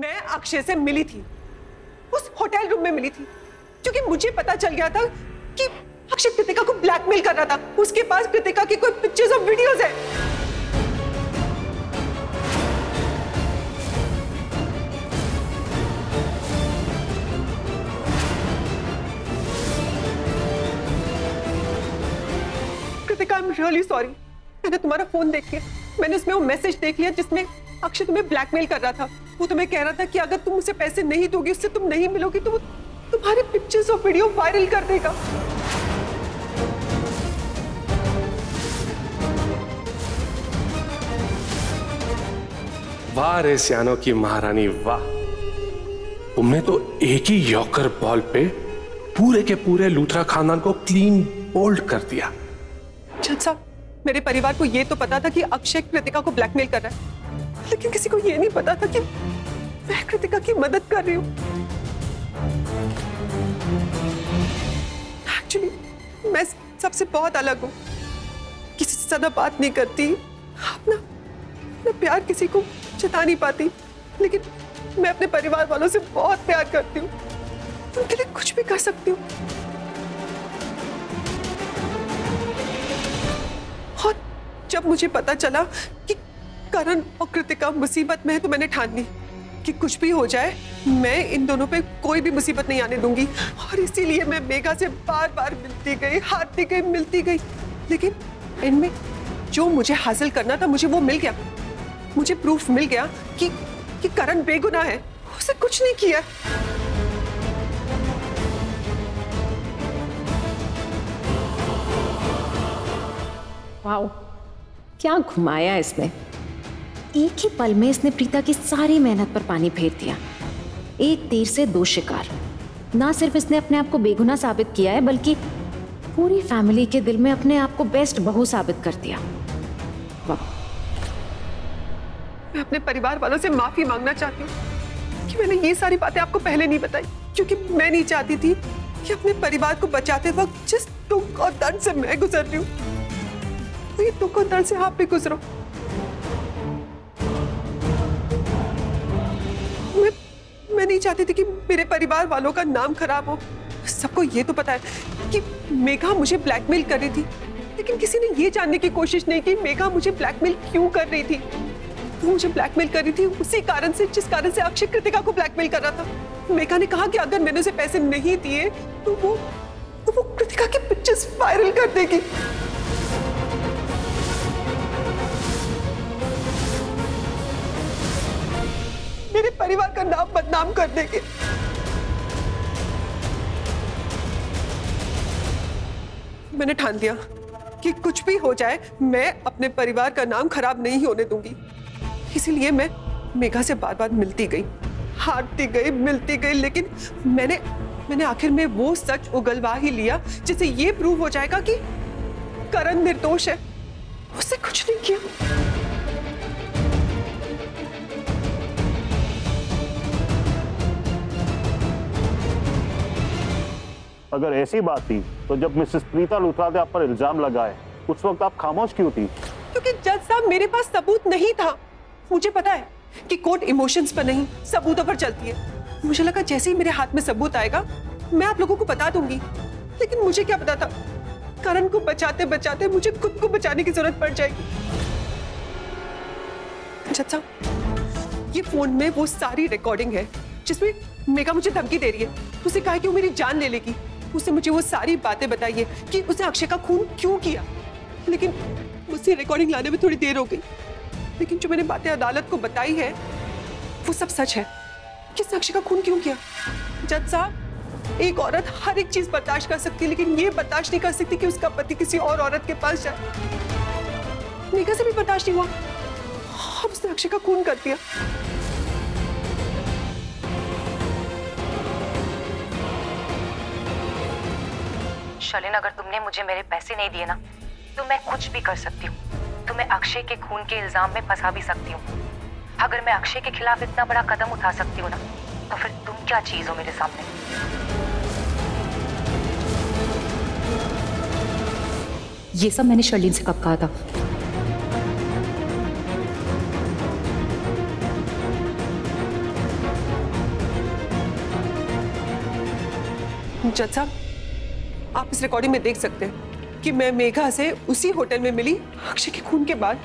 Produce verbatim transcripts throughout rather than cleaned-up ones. मैं अक्षय से मिली थी, उस होटल रूम में मिली थी, क्योंकि मुझे पता चल गया था कि अक्षय कृतिका को ब्लैकमेल कर रहा था। उसके पास कृतिका की कोई पिक्चर्स और वीडियोस है। Kritika, I am really sorry. मैंने तुम्हारा फोन देख लिया, मैंने उसमें वो मैसेज देख लिया जिसमें अक्षय तुम्हें ब्लैकमेल कर रहा था। वो तुम्हें कह रहा था कि अगर तुम उसे पैसे नहीं दोगी, उससे तुम नहीं मिलोगी, तो वो तुम्हारी पिक्चर्स और वीडियो वायरल कर देगा। वाह रे सियानों की महारानी, वाह! तुमने तो एक ही यॉकर बॉल पे पूरे के पूरे लूथरा खानदान को क्लीन बोल्ड कर दिया। चंद साहब, मेरे परिवार को ये तो पता था कि अक्षय कृतिका को ब्लैकमेल कर रहा है, लेकिन किसी को ये नहीं पता था कि मैं कृतिका की मदद कर रही हूँ। एक्चुअली मैं सबसे बहुत अलग हूँ, किसी से ज्यादा बात नहीं करती, अपना अपना प्यार किसी को जता नहीं पाती, लेकिन मैं अपने परिवार वालों से बहुत प्यार करती हूँ, उनके लिए कुछ भी कर सकती हूँ। और जब मुझे पता चला कि करण और कृतिका मुसीबत में है, तो मैंने ठान ली कि कुछ भी हो जाए, मैं इन दोनों पे कोई भी मुसीबत नहीं आने दूंगी। और इसीलिए मैं मेघा से बार बार मिलती गई, हारती गई, मिलती गई, लेकिन एंड में जो मुझे हासिल करना था मुझे वो मिल गया। मुझे प्रूफ मिल गया कि कि करण बेगुनाह है, उसे कुछ नहीं किया। वाओ, क्या घुमाया इसने! एक ही पल में इसने प्रीता की सारी मेहनत पर पानी फेर दिया। एक तीर से दो शिकार। ना सिर्फ इसने अपने आप को बेगुनाह साबित किया है, बल्कि पूरी फैमिली के दिल में अपने आप को बेस्ट बहू साबित कर दिया। मैं अपने परिवार वालों से माफी मांगना चाहती हूँ कि मैंने ये सारी बातें आपको पहले नहीं बताई, क्योंकि मैं नहीं चाहती थी कि अपने परिवार को बचाते वक्त जिस दुख और दर्द से मैं गुजर रही हूँ, वही दुख और दर्द से आप भी गुजरो। मैं नहीं चाहती थी कि मेरे परिवार वालों का नाम खराब हो। सबको ये तो पता है कि मेघा मुझे ब्लैकमेल कर रही थी, लेकिन किसी ने ये जानने की कोशिश नहीं की मेघा मुझे ब्लैकमेल क्यों कर रही थी। वो मुझे ब्लैकमेल कर रही थी उसी कारण से जिस कारण से अक्षय कृतिका को ब्लैकमेल कर रहा था। मेघा ने कहा कि अगर मैंने उसे पैसे नहीं दिए तो वो तो वो कृतिका की पिक्चर्स वायरल कर देगी। मेरे परिवार का नाम बदनाम कर देंगे। मैंने ठान दिया कि कुछ भी हो जाए, मैं अपने परिवार का नाम खराब नहीं होने दूंगी। इसीलिए मैं मेघा से बार बार मिलती गई, हारती गई, मिलती गई, लेकिन मैंने मैंने आखिर में वो सच उगलवा ही लिया जिससे ये प्रूव हो जाएगा कि करण निर्दोष है, उससे कुछ नहीं किया। अगर ऐसी बात थी तो जब मिसेस प्रीता लूथरा ने आप पर इल्जाम लगाए, उस वक्त आप खामोश क्यों थी? क्योंकि जज साहब, मेरे पास सबूत नहीं था। मुझे पता है कि कोर्ट इमोशंस पर नहीं, सबूतों पर चलती है। मुझे लगा जैसे ही मेरे हाथ में सबूत आएगा मैं आप लोगों को बता दूंगी, लेकिन मुझे क्या पता था करण को बचाते बचाते मुझे खुद को बचाने की जरूरत पड़ जाएगी। जज साहब, ये फोन में वो सारी रिकॉर्डिंग है जिसमें मेघा मुझे धमकी दे रही है, उसे कहा कि वो मेरी जान ले लेगी। उसने मुझे वो सारी बातें बताई है कि उसे अक्षय का खून क्यों किया, लेकिन मुझसे रिकॉर्डिंग लाने में थोड़ी देर हो गई। लेकिन जो मैंने बातें अदालत को बताई है वो सब सच है। किस अक्षय का खून क्यों किया? जज साहब, एक औरत हर एक चीज बर्दाश्त कर सकती है, लेकिन ये बर्दाश्त नहीं कर सकती कि उसका पति किसी और औरत के पास जाए। मेघा से भी बर्दाश्त नहीं हुआ और उसने अक्षय का खून कर दिया। शर्लिन, अगर तुमने मुझे मेरे पैसे नहीं दिए ना, तो मैं कुछ भी कर सकती हूँ। तुम्हें अक्षय के खून के इल्जाम में फंसा भी सकती हूँ। अगर मैं अक्षय के खिलाफ इतना बड़ा कदम उठा सकती हूँ ना, तो फिर तुम क्या चीज हो मेरे सामने? ये सब मैंने शर्लिन से कब कहा था? जज साहब, आप इस रिकॉर्डिंग में देख सकते हैं कि मैं मेघा से उसी होटल में मिली अक्षय के खून के बाद।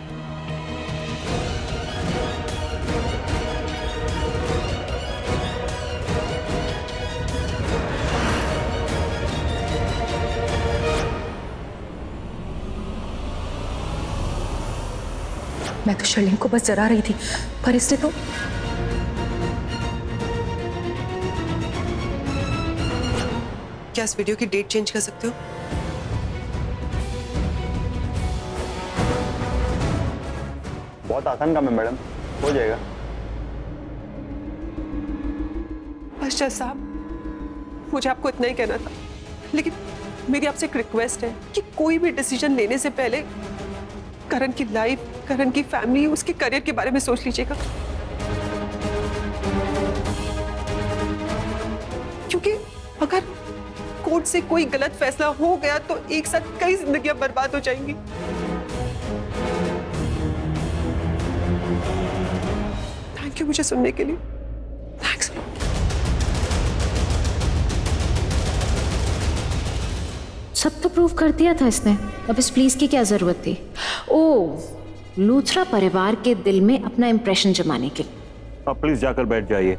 मैं तो शर्लिन को बस जरा रही थी, पर इसने तो क्या इस वीडियो की डेट चेंज कर सकते हो? बहुत आसान काम है मैडम, हो जाएगा। बस जज साहब, मुझे आपको इतना ही कहना था, लेकिन मेरी आपसे एक रिक्वेस्ट है कि कोई भी डिसीजन लेने से पहले करण की लाइफ, करण की फैमिली, उसके करियर के बारे में सोच लीजिएगा, क्योंकि अगर कोर्ट से कोई गलत फैसला हो गया तो एक साथ कई जिंदगियां बर्बाद हो जाएंगी। थैंक यू मुझे सुनने के लिए। थैंक्स। सब तो प्रूव कर दिया था इसने, अब इस प्लीज की क्या जरूरत थी? ओह, लूथरा परिवार के दिल में अपना इंप्रेशन जमाने के लिए। आप प्लीज जाकर बैठ जाइए।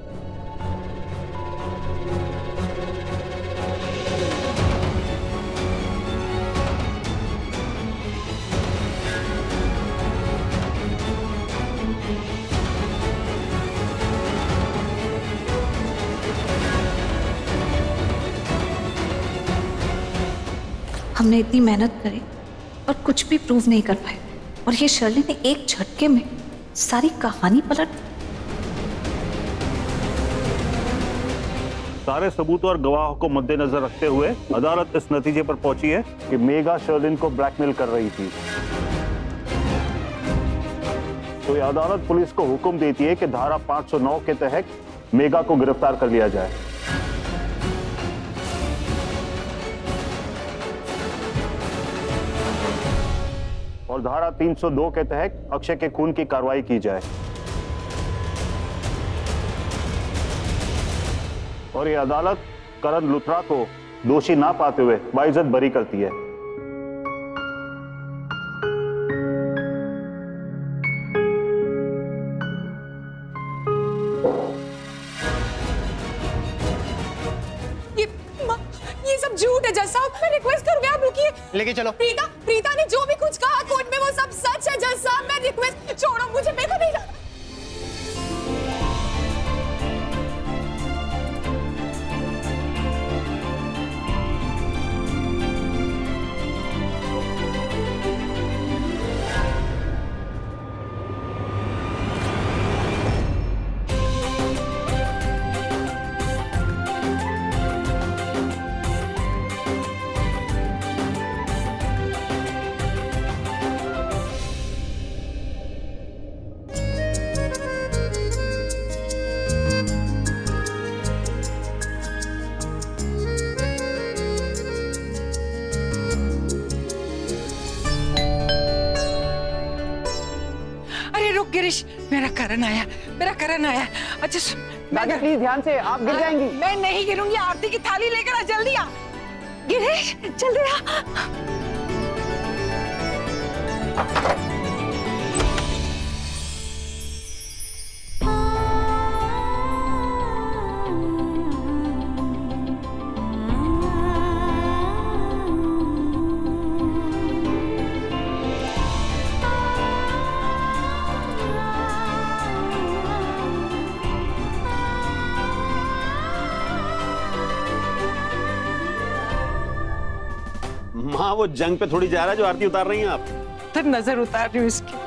हमने इतनी मेहनत करी और कुछ भी प्रूव नहीं कर पाए, और ये शर्लिन ने एक झटके में सारी कहानी पलट दी। सारे सबूतों और गवाहों को मद्देनजर रखते हुए अदालत इस नतीजे पर पहुंची है कि मेघा शर्लिन को ब्लैकमेल कर रही थी, तो यह अदालत पुलिस को हुक्म देती है कि धारा पाँच सौ नौ के तहत मेघा को गिरफ्तार कर लिया जाए। और धारा तीन सौ दो के तहत अक्षय के खून की कार्रवाई की जाए, और यह अदालत करण लूथरा को दोषी ना पाते हुए बाइज्जत बरी करती है। ये, ये सब झूठ है जज साहब, मैं रिक्वेस्ट करूंगी आप रुकिए। लेके चलो। प्रीता, प्रीता ने जो भी कुछ कहा सच है जज साहब, मैं रिक्वेस्ट, छोड़ो मुझे, मैं तो नहीं जाता। मेरा करण आया, मेरा करण आया। अच्छा मैडम प्लीज ध्यान से, आप गिर जाएंगी। मैं नहीं गिरूंगी, आरती की थाली लेकर आ, जल्दी आ गिरीश, जल्दी आ। हाँ, वो जंग पे थोड़ी जा रहा है जो आरती उतार रही हैं आप। तो नजर उतार रही हूँ इसकी।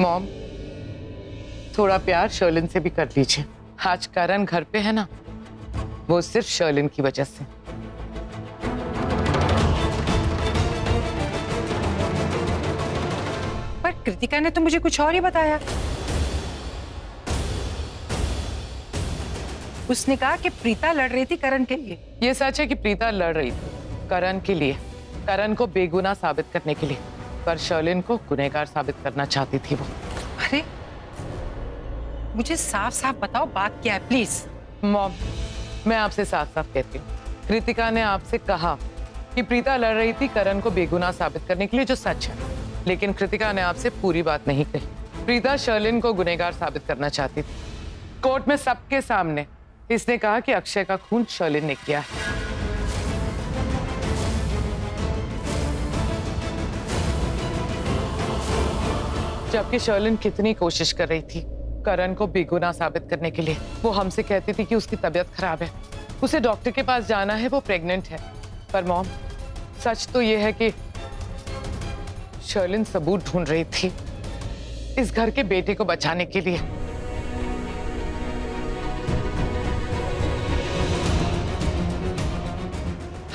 मॉम, थोड़ा प्यार शर्लिन से भी कर लीजिए। आज करण घर पे है ना, वो सिर्फ शर्लिन की वजह से। पर कृतिका ने तो मुझे कुछ और ही बताया। उसने कहा कि प्रीता लड़ रही थी करण के लिए। ये सच है कि प्रीता लड़ रही थी करण के लिए, करण को बेगुनाह साबित करने के लिए, पर शर्लिन को गुनहगार साबित करना चाहती थी वो। अरे मुझे साफ साफ बताओ बात क्या है प्लीज। मॉम, मैं आपसे साफ साफ कहती हूँ, कृतिका ने आपसे कहा कि प्रीता लड़ रही थी करण को बेगुनाह साबित करने के लिए, जो सच है, लेकिन कृतिका ने आपसे पूरी बात नहीं कही। प्रीता शर्लिन को गुनहगार साबित करना चाहती थी। कोर्ट में सबके सामने इसने कहा कि अक्षय का खून शर्लिन ने किया है। जबकि शर्लिन कितनी कोशिश कर रही थी करण को बेगुनाह साबित करने के लिए। वो हमसे कहती थी कि उसकी तबीयत खराब है, उसे डॉक्टर के पास जाना है, वो प्रेग्नेंट है। पर मॉम, सच तो ये है कि शर्लिन सबूत ढूंढ रही थी इस घर के बेटे को बचाने के लिए।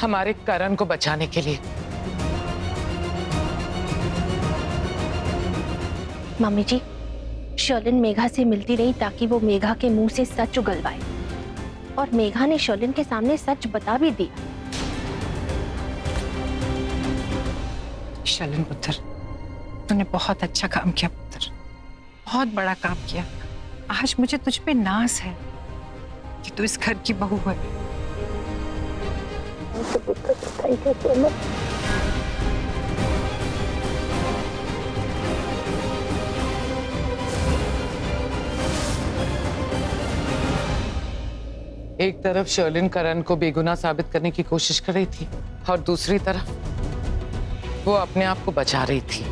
हमारे करण को बचाने के लिए। मम्मी जी, शर्लिन मेघा से मिलती रही ताकि वो मेघा के मुंह से सच उगलवाए, और मेघा ने शर्लिन के सामने सच बता भी दिया। शर्लिन पुत्र, तूने बहुत अच्छा काम किया पुत्र, बहुत बड़ा काम किया। आज मुझे तुझ पे नाज है कि तू इस घर की बहू है। एक तरफ शर्लिन करण को बेगुनाह साबित करने की कोशिश कर रही थी, और दूसरी तरफ वो अपने आप को बचा रही थी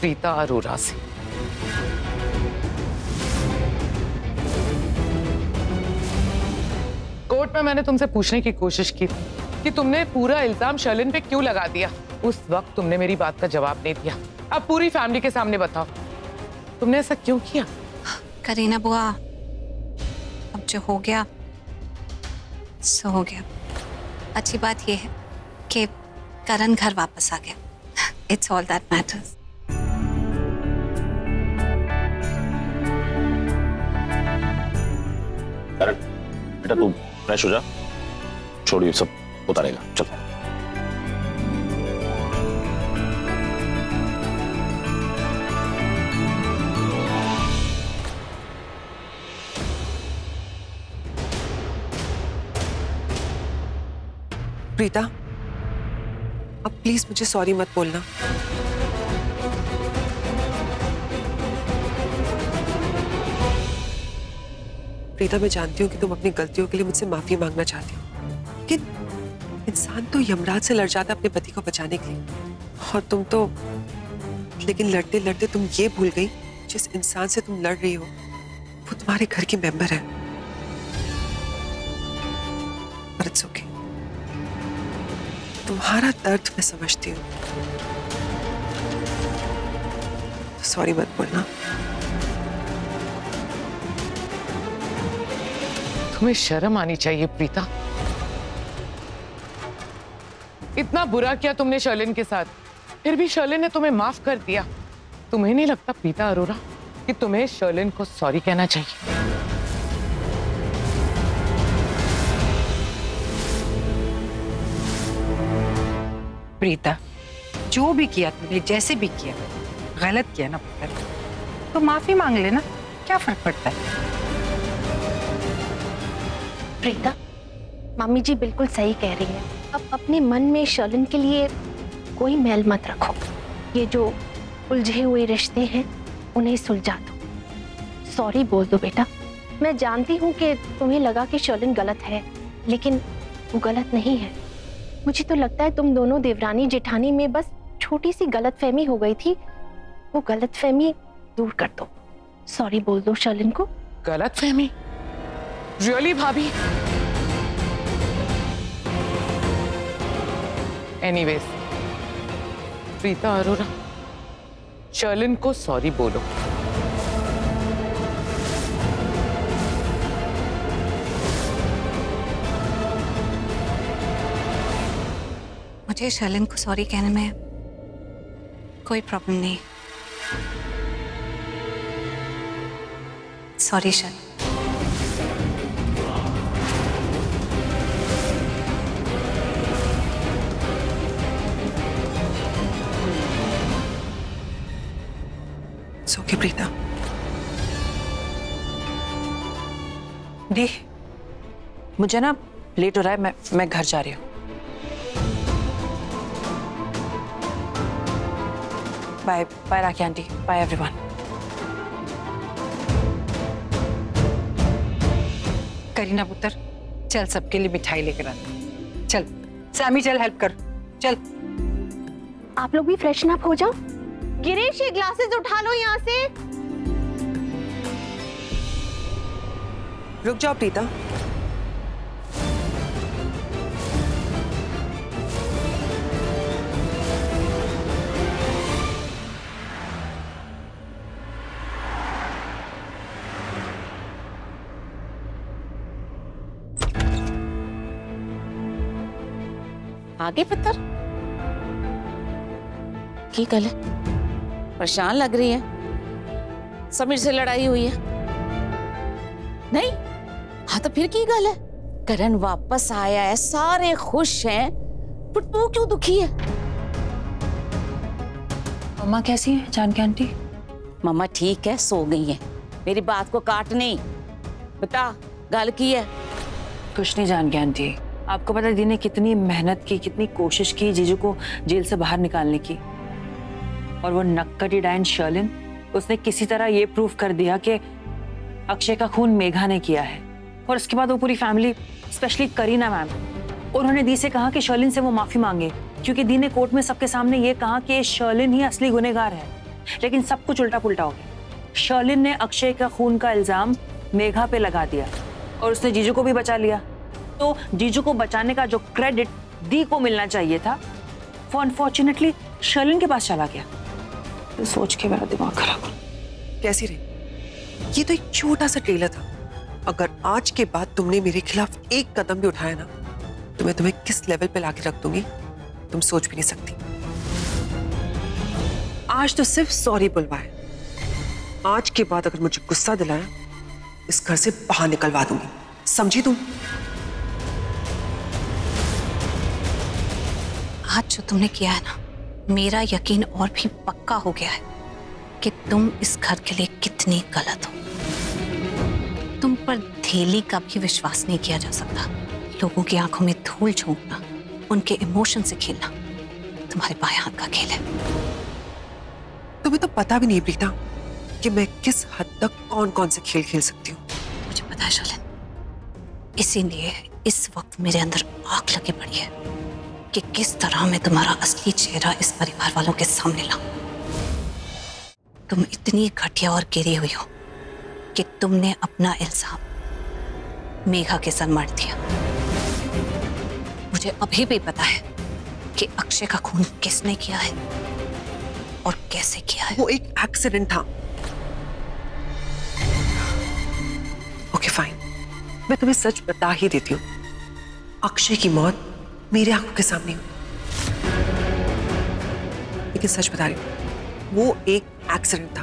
प्रीता अरोरा से। कोर्ट में मैंने तुमसे पूछने की कोशिश की थी कि तुमने पूरा इल्जाम शर्लिन पे क्यों लगा दिया। उस वक्त तुमने मेरी बात का जवाब नहीं दिया। अब पूरी फैमिली के सामने बताओ, तुमने ऐसा क्यों किया? करीना बुआ, अब जो हो गया सो हो गया। अच्छी बात यह है कि करण घर वापस आ गया। It's all that matters. Karan बेटा, तू फ्रेश हो जा, छोड़िए सब उतारेगा। चल प्रीता, अब प्लीज मुझे सॉरी मत बोलना। प्रीता, मैं जानती हूँ कि तुम अपनी गलतियों के लिए मुझसे माफी मांगना चाहती हो, लेकिन इंसान तो यमराज से लड़ जाता है अपने पति को बचाने के लिए, और तुम तो, लेकिन लड़ते लड़ते तुम ये भूल गई जिस इंसान से तुम लड़ रही हो वो तुम्हारे घर की मेंबर है। पर इट्स ओके, तुम्हारा दर्द मैं समझती हूँ, तो सॉरी मत बोलना। तुम्हें शर्म आनी चाहिए प्रीता, इतना बुरा किया तुमने शर्लिन के साथ, फिर भी शर्लिन ने तुम्हें माफ कर दिया। तुम्हें नहीं लगता प्रीता अरोरा कि तुम्हें शर्लिन को सॉरी कहना चाहिए? प्रीता, जो भी किया तुमने, जैसे भी किया, गलत किया ना पुत्र, तो माफी मांग लेना, क्या फर्क पड़ता है? प्रीता, मम्मी जी बिल्कुल सही कह रही है। अब अपने मन में शर्लिन के लिए कोई मैल मत रखो। ये जो उलझे हुए रिश्ते हैं उन्हें सुलझा दो, सॉरी बोल दो। बेटा, मैं जानती हूँ कि तुम्हें लगा कि शर्लिन गलत है, लेकिन वो गलत नहीं है। मुझे तो लगता है तुम दोनों देवरानी जेठानी में बस छोटी सी गलतफहमी हो गई थी। वो गलतफहमी दूर कर दो, सॉरी बोल दो शर्लिन को। गलतफहमी? रियली भाभी? एनीवेज, प्रीता अरोरा, शर्लिन को सॉरी बोलो। मुझे शर्लिन को सॉरी कहने में कोई प्रॉब्लम नहीं। Sorry Sherlyn. Okay, प्रीता दी, मुझे ना लेट हो रहा है, मैं मैं घर जा रही हूँ। Bye bye Rakhi aunty, bye everyone. Kareena पुत्र, चल सबके लिए मिठाई लेकर आ। चल सामी, चल हेल्प कर, चल। आप लोग भी फ्रेशन अप हो जाओ। गिरीश, ये ग्लासेस उठा लो यहाँ से। रुक जाओ प्रीता। आगे पत्थर की गल है, परेशान लग रही है। समीर से लड़ाई हुई है? नहीं। हाँ तो फिर की गल है? करण वापस आया है, सारे खुश हैं, पर तू क्यों दुखी है? मम्मा कैसी है जानकी आंटी? मम्मा ठीक है, सो गई है। मेरी बात को काट नहीं, बता गल की है। कुछ नहीं जानकी आंटी, आपको पता दी ने कितनी मेहनत की, कितनी कोशिश की जीजू को जेल से बाहर निकालने की, और वो नक्कटी डायन शर्लिन, उसने किसी तरह ये प्रूफ कर दिया कि अक्षय का खून मेघा ने किया है। और उसके बाद वो पूरी फैमिली, स्पेशली करीना मैम, उन्होंने दी से कहा कि शर्लिन से वो माफी मांगे, क्योंकि दी ने कोर्ट में सबके सामने ये कहा कि शर्लिन ही असली गुनहगार है। लेकिन सब कुछ उल्टा पुल्टा हो गया। शर्लिन ने अक्षय का खून का इल्जाम मेघा पे लगा दिया, और उसने जीजू को भी बचा लिया। तो जीजू को बचाने का जो क्रेडिट दी को मिलना चाहिए था, वो अनफॉर्चुनेटली शर्लिन के पास चला गया। सोच के मेरा दिमाग खराब हो। कैसी रही? ये तो एक छोटा सा ट्रेलर था। अगर आज के बाद तुमने मेरे खिलाफ एक कदम भी उठाया ना, तो मैं तुम्हें किस लेवल पे लाके रख दूंगी, तुम सोच भी नहीं सकती। आज तो सिर्फ सॉरी बुलवाए। आज के बाद अगर मुझे गुस्सा दिलाया, इस घर से बाहर निकलवा दूंगी, समझी तुम? आज जो तुमने किया है ना, मेरा यकीन और भी पक्का हो गया है कि तुम इस घर के लिए कितनी गलत हो। तुम पर ढेली का भी विश्वास नहीं किया जा सकता। लोगों की आंखों में धूल झोंकना, उनके इमोशन से खेलना, तुम्हारे बाएं हाथ का खेल है। तुम्हें तो पता भी नहीं प्रीता कि मैं किस हद तक कौन कौन से खेल खेल सकती हूँ। मुझे पता है शर्लिन, इसीलिए इस वक्त मेरे अंदर आग लगी पड़ी है कि किस तरह मैं तुम्हारा असली चेहरा इस परिवार वालों के सामने लाऊं। तुम इतनी घटिया और गिरी हुई हो कि तुमने अपना इल्जाम मेघा के सर मार दिया। मुझे अभी भी पता है कि अक्षय का खून किसने किया है और कैसे किया है। वो एक एक्सीडेंट था। ओके फाइन, मैं तुम्हें सच बता ही देती हूँ। अक्षय की मौत मेरे आंखों के सामने हुई, लेकिन सच बता रही हूं, वो एक एक्सीडेंट था।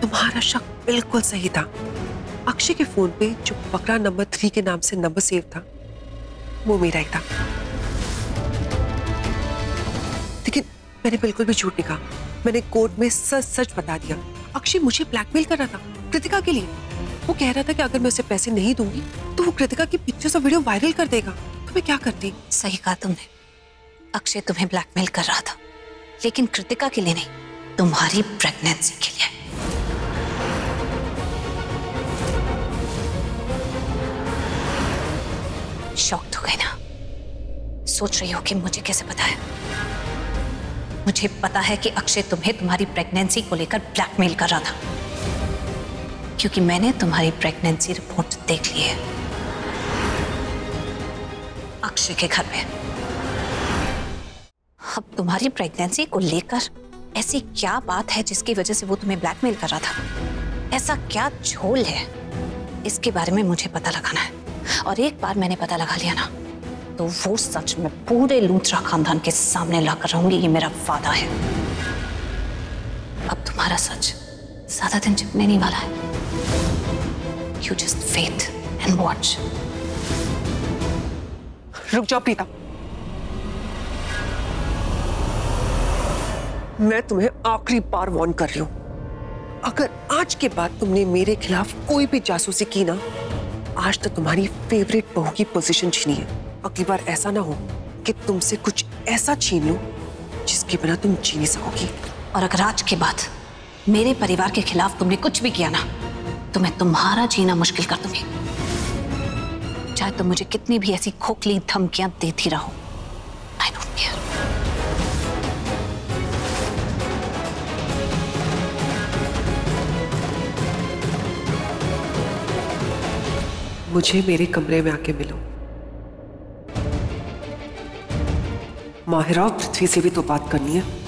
तुम्हारा शक बिल्कुल सही था। अक्षय के फोन पे जो बकरा नंबर थ्री के नाम से नंबर सेव था, वो मेरा ही था। लेकिन मैंने बिल्कुल भी झूठ नहीं कहा। मैंने कोर्ट में सच सच बता दिया। अक्षय मुझे ब्लैकमेल कर रहा था कृतिका के लिए। वो कह रहा था कि अगर मैं उसे पैसे नहीं दूंगी तो वो कृतिका की पिक्चर्स और वीडियो वायरल कर देगा। मैं क्या करती? सही कहा तुमने, अक्षय तुम्हें ब्लैकमेल कर रहा था, लेकिन कृतिका के लिए नहीं, तुम्हारी प्रेगनेंसी के लिए। शॉक्ड हो गई ना? सोच रही हो कि मुझे कैसे पता है? मुझे पता है कि अक्षय तुम्हें तुम्हारी प्रेगनेंसी को लेकर ब्लैकमेल कर रहा था, क्योंकि मैंने तुम्हारी प्रेगनेंसी रिपोर्ट देख ली है अक्षय के घर में। अब तुम्हारी प्रेग्नेंसी को लेकर ऐसी क्या बात है जिसकी वजह से वो तुम्हें ब्लैकमेल कर रहा था? ऐसा क्या झोल है? इसके बारे में मुझे पता लगाना है, और एक बार मैंने पता लगा लिया ना तो वो सच में पूरे लूथरा खानदान के सामने ला कर रहूंगी, ये मेरा वादा है। अब तुम्हारा सच ज्यादा दिन छिपने नहीं वाला है। You just wait and watch. रुक जाओ प्रीता, मैं तुम्हें आखिरी बार वार्न कर रही हूं, अगर आज के बाद तुमने मेरे खिलाफ कोई भी जासूसी की ना, आज तो तुम्हारी फेवरेट बहू की पोजीशन छीनी है। अगली बार ऐसा ना हो कि तुमसे कुछ ऐसा छीन लूं जिसके बिना तुम जी नहीं सकोगी। और अगर आज के बाद मेरे परिवार के खिलाफ तुमने कुछ भी किया ना तो मैं तुम्हारा जीना मुश्किल कर दूंगी। चाहे तुम मुझे कितनी भी ऐसी खोखली धमकियां देती रहो, आई डोंट केयर। मुझे मेरे कमरे में आके मिलो। माहिरा, पृथ्वी से भी तो बात करनी है।